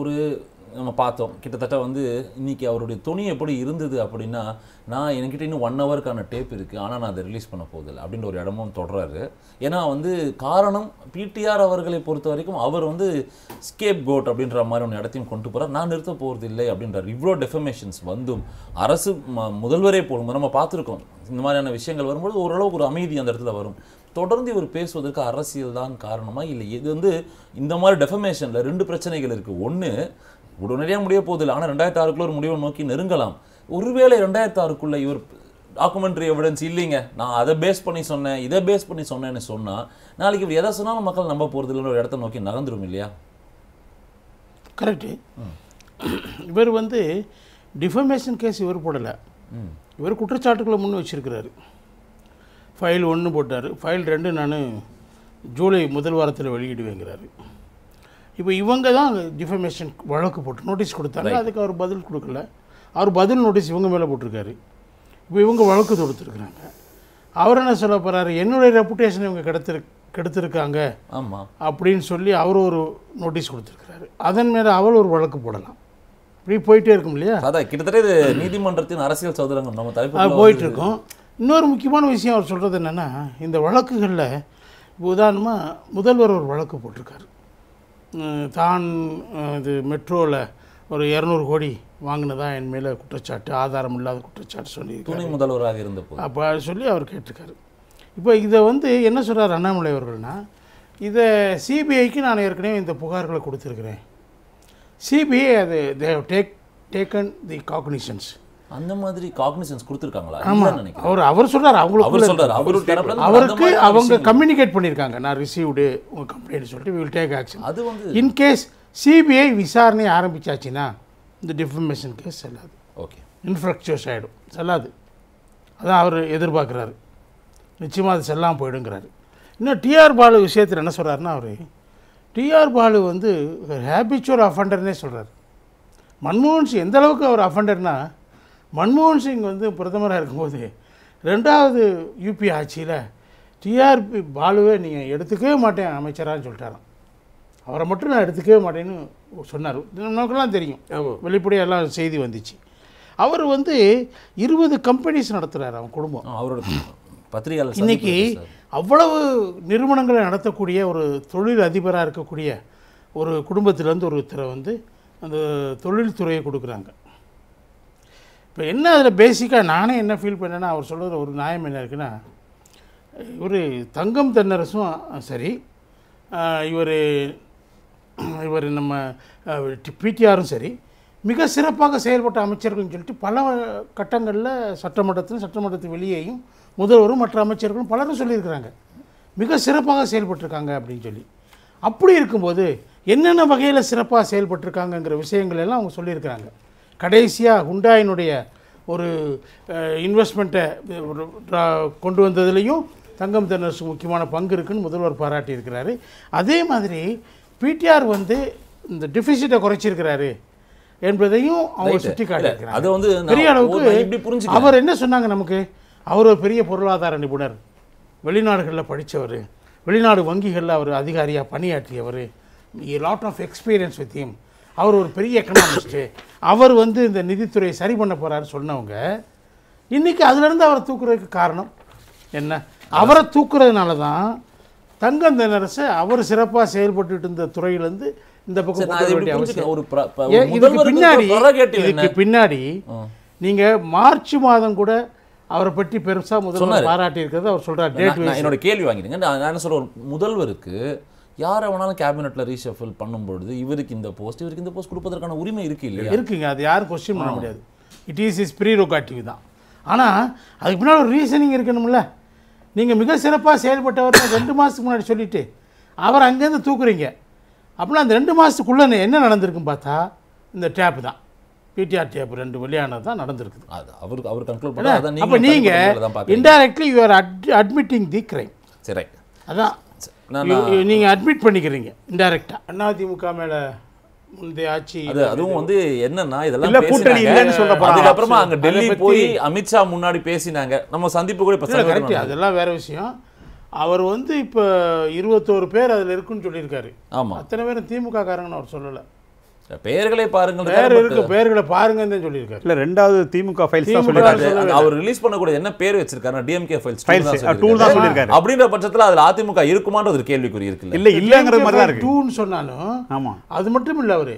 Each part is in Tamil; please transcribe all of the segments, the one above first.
ஒரு நம்ம பார்த்தோம் கிட்டத்தட்ட வந்து இன்னைக்கு அவருடைய துணி எப்படி இருந்தது அப்படினா நான் எனக்கிட்ட இன்னும் 1 ஹவர்க்கான டேப் இருக்கு ஆனா நான் அதை ரிலீஸ் பண்ண போதில்லை அப்படின ஒரு இடமும் தொடறாரு ஏனா வந்து காரணம் பிடிஆர் அவர்களை பொறுத்த வரைக்கும் அவர் வந்து ஸ்கேப் கோட் அப்படின்ற மாதிரி ஒரு இடத்தையும் கொண்டு போறார் நான் நிறுத்த போறதில்லை அப்படின்றார் இவ்ளோ டெஃபமேஷன்ஸ் வந்தும் அரசு முதல்வரே போடும்போது நம்ம பார்த்திருக்கோம் இந்த மாதிரியான விஷயங்கள் வரும்போது ஓரளவுக்கு ஒரு அமைதி அந்த இடத்துல வரும் தொடர்ந்து இவர் பேசுவதற்கு அரசியல் தான் காரணமா இல்லை இது வந்து இந்த மாதிரி டெஃபமேஷன்ல ரெண்டு பிரச்சனைகள் இருக்கு ஒன்னு உடனடியா முடிய போதில்லை ஆனா 2006 க்குள்ள ஒரு முடிவை நோக்கி நெருங்கலாம் ஒருவேளை 2006 க்குள்ள இவர் டாக்குமெண்டரி எவிடன்ஸ் இல்லைங்க நான் அதை பேஸ் பண்ணி சொன்னேன் இதை பேஸ் பண்ணி சொன்னேன்னு சொன்னா நாளைக்கு இவர் எதை சொன்னாலும் மக்கள் நம்ப போறதில்லைன்னு ஒரு இடத்தை நோக்கி நகர்ந்துரும் இல்லையா கரெக்ட் இவர் வந்து டிஃபமேஷன் கேஸ் இவர் போடல இவர் குற்றச்சாட்டுகளை முன்ன வச்சிருக்காரு ஃபைல் 1 போட்டார் ஃபைல் 2 நான் ஜூலை முதல் வாரத்தில் வெளியிடுவேங்கறாரு இப்போ இவங்க தான் டிஃபமேஷன் வழக்கு போட்டு நோட்டீஸ் கொடுத்தாங்க அதுக்கு அவர் பதில் கொடுக்கல அவர் பதில் நோட்டீஸ் இவங்க மேல போட்டுருக்காரு இப்போ இவங்க வழக்கு தொடுத்துருக்காங்க அவர் என்ன சொல்ல போறாரு என்னோட ரெபுடேஷன் இவங்க கெடுத்துருக்காங்க ஆமா அப்படினு சொல்லி அவர் ஒரு நோட்டீஸ் கொடுத்துருக்காரு அதன் மேல அவர் ஒரு வழக்கு போடலாம் இப்படி போயிட்டே இருக்கும் இல்லையா அதான் கிட்டத்தட்ட இது நீதிமன்றத்தின் அரசியல் சதுரங்கம் நம்ம தலைப்புல போயிட்டு இருக்கோம் இன்னொரு முக்கியமான விஷயம் அவர் சொல்றது என்னன்னா இந்த வழக்குகள்ல உதாரணமா முதல்வர் ஒரு வழக்கு போட்டுருக்காரு தான் இது மெட்ரோல ஒரு 200 கோடி வாங்குனதா என் மேல குற்றச்சாட்டு ஆதாரம் இல்லாத குற்றச்சாட்டு சொல்லி துணை முதல்வராக இருந்தப்போ அப்ப சொல்லி அவர் கேட்டிருக்காரு இப்போ இத வந்து என்ன சொல்றாரு அண்ணாமலை அவர்கள்னா இத சிபிஐக்கு நான் ஏற்கனவே இந்த புகார்களை கொடுத்திருக்கிறேன் சிபிஐ அது they have taken the cognizance அந்த மாதிரி காக்னிசன்ஸ் கொடுத்திருக்காங்களா நான் நினைக்கிறேன் அவர் சொல்றாரு அவங்களுக்கு சொல்றாரு அவருக்கு அவங்க கம்யூனிகேட் பண்ணிருக்காங்க நான் ரிசீவ்ட் உங்க கம்ப்ளைன்ட் சொல்லிட்டு we will take action அது வந்து in case CBI விசாரணை ஆரம்பிச்சாச்சினா இந்த டிஃபமேஷன் கேஸ் செல்லாது ஓகே இன்ஃப்ராக்சர்ஸ் ஆயிடும் செல்லாது அதான் அவர் எதிர்பார்க்கறாரு நிச்சயமா அது செல்லாம போய்டும்ங்கறாரு இன்னும் டிஆர் பாலு விஷயத்துல என்ன சொல்றாருன்னா அவர் டிஆர் பாலு வந்து ஹேபிச்சுவல் ஆஃபண்டர்னே சொல்றாரு மன்மோகன் சிங் எந்த அளவுக்கு அவர் ஆஃபண்டர்னா மன்மோகன் சிங் வந்து பிரதமராக இருக்கும்போது ரெண்டாவது யூபி ஆட்சியில் டிஆர்பி பாலுவை நீங்கள் எடுத்துக்கவே மாட்டேன் அமைச்சரான்னு சொல்லிட்டாராம் அவரை மட்டும் நான் எடுத்துக்கவே மாட்டேன்னு சொன்னார் நமக்கெல்லாம் தெரியும் வெளிப்படையாக எல்லாம் செய்தி வந்துச்சு அவர் வந்து 20 கம்பெனிஸ் நடத்துகிறார் அவன் குடும்பம் அவரோட பத்திரிகையாளர் இன்னைக்கு அவ்வளவு நிறுவனங்களை நடத்தக்கூடிய ஒரு தொழில் அதிபராக இருக்கக்கூடிய ஒரு குடும்பத்திலேருந்து ஒருத்தரை வந்து அந்த தொழில்துறையை கொடுக்குறாங்க இப்போ என்ன அதில் பேசிக்காக நானே என்ன ஃபீல் பண்ணேன்னா அவர் சொல்கிற ஒரு நியாயம் என்ன இருக்குன்னா இவர் தங்கம் தென்னரசும் சரி இவர் இவர் நம்ம பிடிஆரும் சரி மிக சிறப்பாக செயல்பட்ட அமைச்சர்கள்னு சொல்லிட்டு பல கட்டங்களில் சட்டமன்றத்துக்கு வெளியேயும் முதல்வரும் மற்ற அமைச்சர்களும் பலரும் சொல்லியிருக்கிறாங்க மிக சிறப்பாக செயல்பட்டிருக்காங்க அப்படின்னு சொல்லி அப்படி இருக்கும்போது என்னென்ன வகையில் சிறப்பாக செயல்பட்டிருக்காங்கங்கிற விஷயங்கள் எல்லாம் அவங்க சொல்லியிருக்கிறாங்க கடைசியாக ஹுண்டாயினுடைய ஒரு இன்வெஸ்ட்மெண்ட்டை கொண்டு வந்ததுலேயும் தங்கம் தென்னரசு முக்கியமான பங்கு இருக்குன்னு முதல்வர் பாராட்டியிருக்கிறாரு அதே மாதிரி பிடிஆர் வந்து இந்த டெஃபிசிட்டை குறைச்சிருக்கிறாரு என்பதையும் அவங்க சுட்டி காட்டியிருக்கிறாங்க பெரிய அளவுக்கு அவர் என்ன சொன்னாங்க நமக்கு அவர் ஒரு பெரிய பொருளாதார நிபுணர் வெளிநாடுகளில் படித்தவர் வெளிநாடு வங்கிகளில் அவர் அதிகாரியாக பணியாற்றியவர் lot of experience with him அவர் ஒரு பெரிய எக்கனாமிஸ்ட்டு அவர் வந்து இந்த நிதித்துறையை சரி பண்ண போகிறாருன்னு சொன்னவங்க இன்றைக்கி அதுலேருந்து அவரை தூக்குறதுக்கு காரணம் என்ன அவரை தூக்குறதுனால தான் தங்கம் தென்னரசு அவர் சிறப்பாக செயல்பட்டுட்டு இருந்த துறையிலேருந்து இந்த பக்கம் பின்னாடி இதுக்கு பின்னாடி நீங்கள் மார்ச் மாதம் கூட அவரை பற்றி பெருசாக முதல்வர் பாராட்டி இருக்கிறது அவர் சொல்கிறார் என்னோட கேள்வி வாங்கிடுங்க நான் என்ன சொல்கிறேன் முதல்வருக்கு யார் அவனாலும் கேபினெட்டில் ரீஷஃபில் பண்ணும்பொழுது இவருக்கு இந்த போஸ்ட் கொடுப்பதற்கான உரிமை இருக்குது இல்லையா இருக்குங்க அது யாரும் கொஸ்டின் பண்ண முடியாது இட் இஸ் இஸ் ப்ரீரோகேட்டிவ் தான் ஆனால் அதுக்கு முன்னாடி ஒரு ரீசனிங் இருக்கணும்ல நீங்கள் மிக சிறப்பாக செயல்பட்டவர் 2 மாதத்துக்கு முன்னாடி சொல்லிவிட்டு அவர் அங்கேருந்து தூக்குறீங்க அப்படின்னா அந்த 2 மாதத்துக்குள்ளே என்ன நடந்திருக்குன்னு பார்த்தா இந்த டேப்பு தான் பிடிஆர் டேப் 2 வெளியானது தான் நடந்திருக்குது அது அவருக்கு அவர் கன்க்ளூட் பண்ணி அப்போ நீங்கள் indirectly you are admitting the crime சரி அதான் நீங்கள் அட்மிட் பண்ணிக்கிறீங்க இன்டைரக்டா அதிமுக மேலே முந்தைய ஆட்சி அதுவும் வந்து என்னன்னா இதெல்லாம் கூட்டணி இல்லைன்னு சொல்றப்ப அதுக்கப்புறமா அங்கே டெல்லி போய் அமித்ஷா முன்னாடி பேசினாங்க நம்ம சந்திப்பு கூட கரெக்ட் அதெல்லாம் வேற விஷயம் அவர் வந்து இப்போ 21 பேர் அதில் இருக்குன்னு சொல்லியிருக்காரு ஆமாம் அத்தனை பேரும் திமுக காரங்கன்னு அவர் சொல்லலை பெயர்களை பாருங்க பேர்களை பாருங்கன்னு சொல்லிருக்காரு. இல்ல ரெண்டாவது திமுக ஃபைல்ஸ் தான் சொல்லிருக்காரு. அவர் ரிலீஸ் பண்ண கூட என்ன பேர் வச்சிருக்காருன்னா DMK ஃபைல்ஸ் டூல் தான் சொல்லிருக்காரு. அப்படிங்கிற பட்சத்துல அதுல அதிமுக இருக்குமான்றது ஒரு கேள்விக்குறி இருக்கு. இல்ல இல்லங்கற மாதிரி தான் இருக்கு. டூன்னு சொன்னாலும் ஆமா அது மட்டும் இல்ல அவரு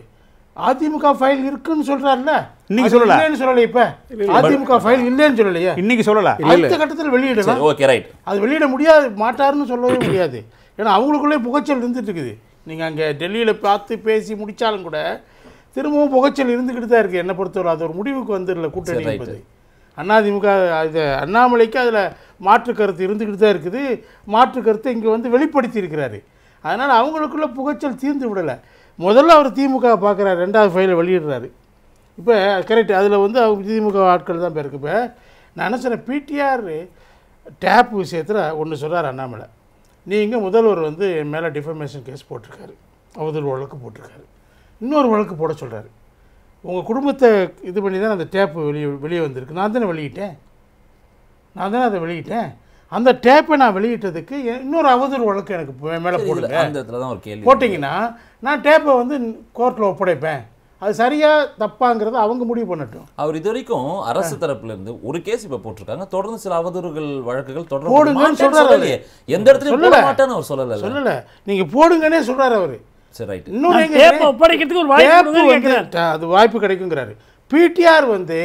அதிமுக ஃபைல் இருக்குன்னு சொல்றாருல. இன்னைக்கு சொல்லல இல்லன்னு சொல்லல. இப்ப அதிமுக ஃபைல் இல்லன்னு சொல்லலையா? இன்னைக்கு சொல்லல. அடுத்த கட்டத்துல வெளியிடலாம். Okay right. அது வெளியிட முடியாது மாட்டாருன்னு சொல்லவே முடியாது. ஏன்னா அவங்களுக்குள்ளே புகைச்சல் இருந்துட்டு இருக்குது. நீங்கள் அங்கே டெல்லியில் பார்த்து பேசி முடித்தாலும் கூட திரும்பவும் புகைச்சல் இருந்துக்கிட்டு தான் இருக்குது. என்னை பொறுத்தவரை அது ஒரு முடிவுக்கு வந்துடல கூட்டணி என்பது. அதிமுக இது அண்ணாமலைக்கு அதில் மாற்று கருத்து இருந்துக்கிட்டு தான் இருக்குது. மாற்று கருத்தை இங்கே வந்து வெளிப்படுத்தி இருக்கிறாரு. அதனால் அவங்களுக்குள்ள புகைச்சல் தீர்ந்து விடலை. முதல்ல அவர் திமுக பார்க்குறாரு, ரெண்டாவது ஃபைலை வெளியிடுறாரு. இப்போ கரெக்ட், அதில் வந்து அவங்க திமுக ஆட்கள் தான் பேருக்கு. இப்போ நான் என்ன சொன்னேன், பிடிஆர் டேப் விஷயத்தில் ஒன்று சொல்கிறார் அண்ணாமலை, நீங்கள் முதல்வர் வந்து என் மேலே டிஃபமேஷன் கேஸ் போட்டிருக்காரு, அவதூறு வழக்கு போட்டிருக்காரு, இன்னொரு வழக்கு போட சொல்கிறாரு. உங்கள் குடும்பத்தை இது பண்ணி தான் அந்த டேப்பு வெளியே வந்திருக்கு. நான் தானே அதை வெளியிட்டேன். அந்த டேப்பை நான் வெளியிட்டதுக்கு இன்னொரு அவதூறு வழக்கு எனக்கு மேலே போடுங்க போட்டிங்கன்னா நான் டேப்பை வந்து கோர்ட்டில் ஒப்படைப்பேன். அது சரியா தப்பாங்கிறத அவங்க முடிவு பண்ணட்டும். அவர் இது வரைக்கும் அரசு தரப்புல இருந்து ஒரு கேஸ் இப்ப போட்டிருக்காங்க, தொடர்ந்து சில அவதூறுகள் வழக்குகள் தொடர்ந்து சொல்றாரு. எந்த இடத்துல போட மாட்டேன்னு அவர் சொல்லல. நீங்க போடுங்கன்னே சொல்றாரு அவரு. சரி ரைட். டேப் ஒப்படைக்கிறதுக்கு ஒரு வாய்ப்பு கேக்குறாரு. அது வாய்ப்பு கிடைக்கும்ங்கறாரு. பிடிஆர் வந்து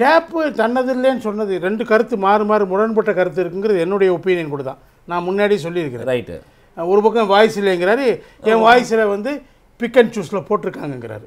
டேப் தன்னது இல்லைன்னு சொன்னது ரெண்டு கருத்து மாறு முரண்பட்ட கருத்து இருக்குங்கிறது என்னுடைய ஒப்பீனியன் கூட தான். நான் முன்னாடி சொல்லியிருக்கிறேன். ரைட். ஒரு பக்கம் வாய்ஸ் இல்லைங்கிறாரு, என் வாய்ஸில் வந்து பிக் அண்ட் சூஸில் போட்டிருக்காங்கிறாரு.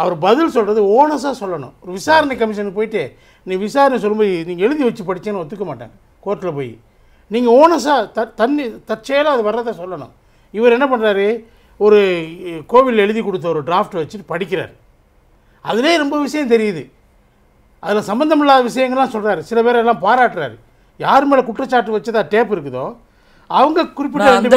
அவர் பதில் சொல்கிறது ஓனஸாக சொல்லணும். ஒரு விசாரணை கமிஷனுக்கு போயிட்டு நீ விசாரணை சொல்லும்போது நீங்கள் எழுதி வச்சு படித்தேன்னு ஒத்துக்க மாட்டாங்க. கோர்ட்டில் போய் நீங்கள் ஓனஸாக தற்செயலாக அது வர்றதை சொல்லணும். இவர் என்ன பண்ணுறாரு, ஒரு கோவில் எழுதி கொடுத்த ஒரு டிராஃப்ட் வச்சுட்டு படிக்கிறார். அதிலே ரொம்ப விஷயம் தெரியுது. அதில் சம்மந்தமில்லாத விஷயங்கள்லாம் சொல்கிறாரு. சில பேரெல்லாம் பாராட்டுறாரு. யார் மேலே குற்றச்சாட்டு வச்சதா டேப் இருக்குதோ அவங்க குறிப்பிட்ட அண்ணாமலை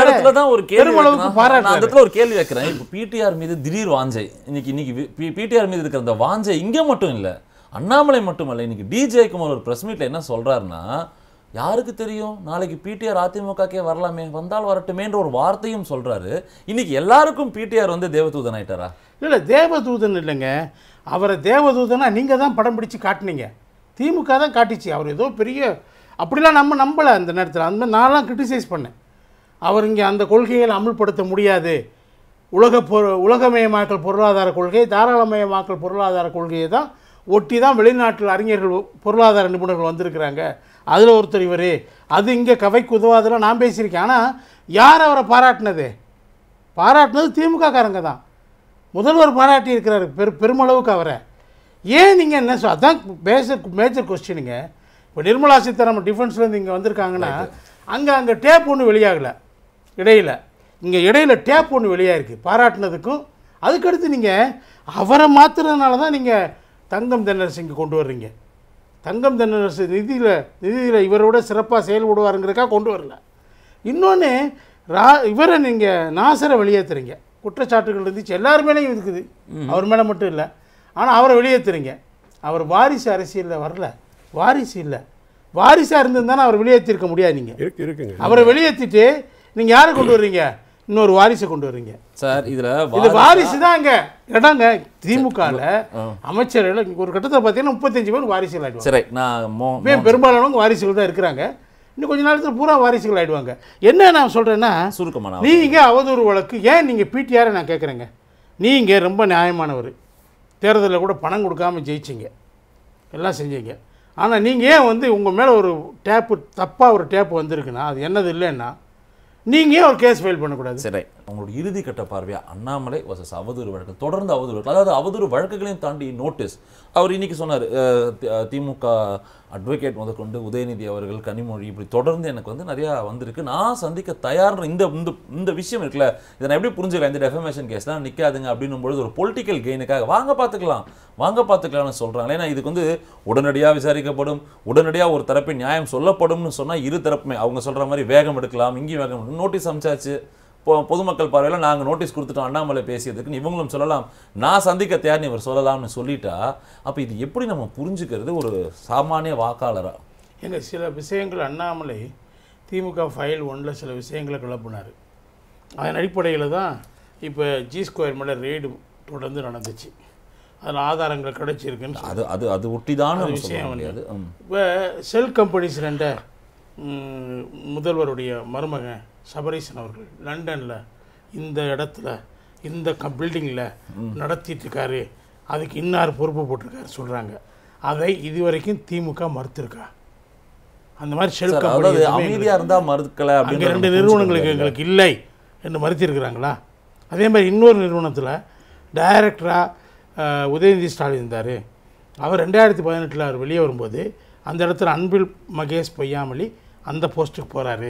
மட்டுமல்ல, இன்னைக்கு டிஜே குமார் ஒரு பிரஸ் மீட்ல என்ன சொல்றாருன்னா, யாருக்கு தெரியும் நாளைக்கு பிடிஆர் அதிமுகக்கே வரலாமே, வந்தால் வரட்டுமேன்ற ஒரு வார்த்தையும் சொல்றாரு. இன்னைக்கு எல்லாருக்கும் பிடிஆர் வந்து தேவதூதன் ஆயிட்டாரா? இல்ல தேவதூதன் இல்லைங்க. அவரை தேவதூதனா நீங்க தான் படம் பிடிச்சு காட்டினீங்க, திமுக தான் காட்டிச்சு. அவர் ஏதோ பெரிய அப்படிலாம் நம்ம நம்பலை அந்த நேரத்தில். அந்த மாதிரி நான்லாம் கிரிட்டிசைஸ் பண்ணேன். அவர் இங்கே அந்த கொள்கைகளை அமுல்படுத்த முடியாது. உலகமயமாக்கல் பொருளாதார கொள்கை, தாராளமயமாக்கல் பொருளாதார கொள்கையை தான் ஒட்டி தான் வெளிநாட்டில் அறிஞர்கள், பொருளாதார நிபுணர்கள் வந்திருக்கிறாங்க. அதில் ஒருத்தர் இவர். அது இங்கே கவைக்கு உதவாதெல்லாம் நான் பேசியிருக்கேன். ஆனால் யார் அவரை பாராட்டினது திமுக காரங்க தான். முதல்வர் பாராட்டி இருக்கிறார் பெருமளவுக்கு அவரை. ஏன் நீங்கள் என்ன சொல், அதுதான் மேஜர் கொஸ்டினுங்க. இப்போ நிர்மலா சீதாராமன் டிஃபென்ஸ்லேருந்து இங்கே வந்திருக்காங்கன்னா அங்கே டேப் ஒன்று வெளியாகலை. இடையில் டேப் ஒன்று வெளியாகிருக்கு பாராட்டினதுக்கும். அதுக்கடுத்து நீங்கள் அவரை மாற்றுறதுனால தான் நீங்கள் தங்கம் தென்னரசு இங்கே கொண்டு வர்றீங்க. தங்கம் தென்னரசு நிதியில் இவரோட சிறப்பாக செயல்படுவாருங்கிறதுக்காக கொண்டு வரல. இன்னொன்று இவரை நீங்கள் நாசரை வெளியேற்றுறீங்க. குற்றச்சாட்டுகள் இருந்துச்சு எல்லார் மேலேயும் இருக்குது, அவர் மேலே மட்டும் இல்லை. ஆனால் அவரை வெளியேற்றுறீங்க. அவர் வாரிசு அரசியலில் வரல, வாரிசு இல்லை. வாரிசாக இருந்திருந்தானே அவர் வெளியேற்றிருக்க முடியாது. நீங்கள் அவரை வெளியேற்றிட்டு நீங்கள் யாரை கொண்டு வர்றீங்க? இன்னொரு வாரிசை கொண்டு வர்றீங்க. சார் இதில் வாரிசு தான் அங்கே இடங்க. திமுகவில் அமைச்சர்கள் ஒரு கட்டத்தில் பார்த்தீங்கன்னா 35 பேர் வாரிசுகள் ஆகிடுவாங்க. சரி, நான் பெரும்பாலானவங்க வாரிசுகள் தான் இருக்கிறாங்க. இன்னும் கொஞ்சம் நேரத்தில் பூரா வாரிசுகள் ஆகிடுவாங்க. என்ன நான் சொல்கிறேன்னா சுருக்கமான, நீங்கள் அவதூறு வழக்கு ஏன் நீங்கள் பிடிஆரை நான் கேட்குறேங்க. நீங்கள் ரொம்ப நியாயமானவர், தேர்தலில் கூட பணம் கொடுக்காமல் ஜெயிச்சிங்க, எல்லாம் செஞ்சீங்க. ஆனால் நீங்கள் ஏன் வந்து உங்கள் மேலே ஒரு டேப்பு தப்பாக ஒரு டேப்பு வந்திருக்குன்னா அது என்னது இல்லைன்னா நீங்கள் ஏன் ஒரு கேஸ் ஃபைல் பண்ணக்கூடாது? சரி. அவங்களுடைய இறுதி கட்ட பார்வையா அண்ணாமலை வர்சஸ் அவதூறு வழக்கு, தொடர்ந்து அவதூறு வழக்கு, அதாவது அவதூறு வழக்குகளையும் தாண்டி நோட்டீஸ். அவர் இன்னைக்கு சொன்னார், திமுக அட்வொகேட் முதற்கொண்டு உதயநிதி அவர்கள், கனிமொழி, இப்படி தொடர்ந்து எனக்கு வந்து நிறையா வந்திருக்கு, நான் சந்திக்க தயார்னு. இந்த இந்த விஷயம் இருக்குல்ல, இதை நான் எப்படி புரிஞ்சுக்கலாம், இந்த டெஃபமேஷன் கேஸ்லாம் நிற்காதுங்க அப்படின்னும்பொழுது ஒரு பொலிட்டிக்கல் கெயினுக்காக வாங்க பார்த்துக்கலாம்னு சொல்கிறாங்க. ஏன்னா இதுக்கு வந்து உடனடியாக விசாரிக்கப்படும், உடனடியாக ஒரு தரப்பின் நியாயம் சொல்லப்படும்னு சொன்னால் இரு தரப்புமே அவங்க சொல்கிற மாதிரி வேகம் எடுக்கலாம், இங்கேயும் வேகம் எடுக்கலாம். நோட்டீஸ் அமிச்சாச்சு, பொதுமக்கள் பார்வையில் நாங்கள் நோட்டீஸ் கொடுத்துட்டோம் அண்ணாமலை பேசியதுக்குன்னு இவங்களும் சொல்லலாம், நான் சந்திக்க தயார்னு இவர் சொல்லலாம்னு சொல்லிட்டா, அப்போ இது எப்படி நம்ம புரிஞ்சுக்கிறது ஒரு சாமானிய வாக்காளராக? எங்கள் சில விஷயங்கள் அண்ணாமலை திமுக ஃபைல் 1ல் சில விஷயங்களை கிளப்பினார். அதன் அடிப்படையில் தான் இப்போ G2 மேலே ரெய்டு தொடர்ந்து நடந்துச்சு, அதில் ஆதாரங்கள் கிடைச்சிருக்குன்னு அது அது அது ஒட்டிதான விஷயம் கிடையாது. இப்போ செல் கம்பெனிஸ் ரெண்ட முதல்வருடைய மருமகன் சபரீசன் அவர்கள் லண்டனில் இந்த இடத்துல இந்த பில்டிங்கில் நடத்திட்டுருக்காரு, அதுக்கு இன்னார் பொறுப்பு போட்டிருக்காரு சொல்கிறாங்க. அதை இதுவரைக்கும் திமுக மறுத்துருக்கா? அந்த மாதிரி செல்கம்பெனி அமைதியாக இருந்தால் மறுக்கலை, அங்கே 2 நிறுவனங்களுக்கு எங்களுக்கு இல்லை என்று மறுத்திருக்கிறாங்களா? அதே மாதிரி இன்னொரு நிறுவனத்தில் டைரக்டராக உதயநிதி ஸ்டாலின் இருந்தார். அவர் 2018 அவர் வெளியே வரும்போது அந்த இடத்துல அன்பில் மகேஷ் பொய்யாமொழி அந்த போஸ்ட்டுக்கு போகிறாரு,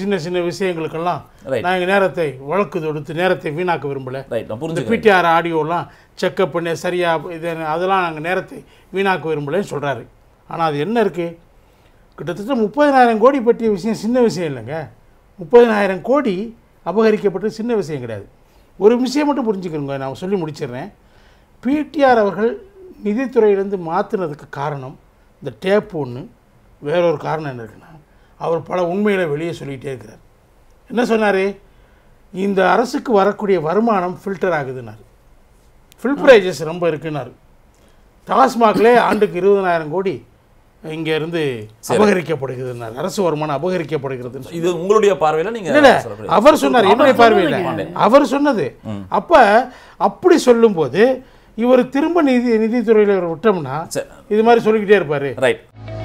சின்ன சின்ன விஷயங்களுக்கெல்லாம் நாங்கள் நேரத்தை வழக்கு தொடுத்து நேரத்தை வீணாக்க விரும்பலை, இந்த பி.டி.ஆர. ஆடியோலாம் செக்கப் பண்ண சரியாக இது அதெல்லாம் நாங்கள் நேரத்தை வீணாக்க விரும்பலைன்னு சொல்கிறாரு. ஆனால் அது என்ன இருக்குது, கிட்டத்தட்ட 30,000 கோடி பற்றிய விஷயம் சின்ன விஷயம் இல்லைங்க. 30,000 கோடி அபகரிக்கப்பட்ட சின்ன விஷயம் கிடையாது. ஒரு விஷயம் மட்டும் புரிஞ்சுக்கணுங்க, நான் சொல்லி முடிச்சிடுறேன். பி.டி.ஆர். அவர்கள் நிதித்துறையிலேருந்து மாற்றினதுக்கு காரணம் இந்த டேப் ஒன்று, வேறொரு காரணம் என்ன இருக்குன்னா அவர் பல உண்மைகளை வெளியே சொல்லிகிட்டே இருக்கிறார். என்ன சொன்னார், இந்த அரசுக்கு வரக்கூடிய வருமானம் ஃபில்டர் ஆகுதுன்னாரு, ஃபில்டரேஜஸ் ரொம்ப இருக்குன்னாரு, டாஸ்மாக்லே ஆண்டுக்கு 20,000 கோடி இங்கேருந்து அபகரிக்கப்படுகிறதுனாரு, அரசு வருமானம் அபகரிக்கப்படுகிறது. இது உங்களுடைய பார்வையில் நீங்கள் இல்லை, அவர் சொன்னார், என்னுடைய பார்வையில் அவர் சொன்னது. அப்போ அப்படி சொல்லும்போது இவர் திரும்ப நிதித்துறையில் விட்டோம்னா இது மாதிரி சொல்லிக்கிட்டே இருப்பார். ரைட்.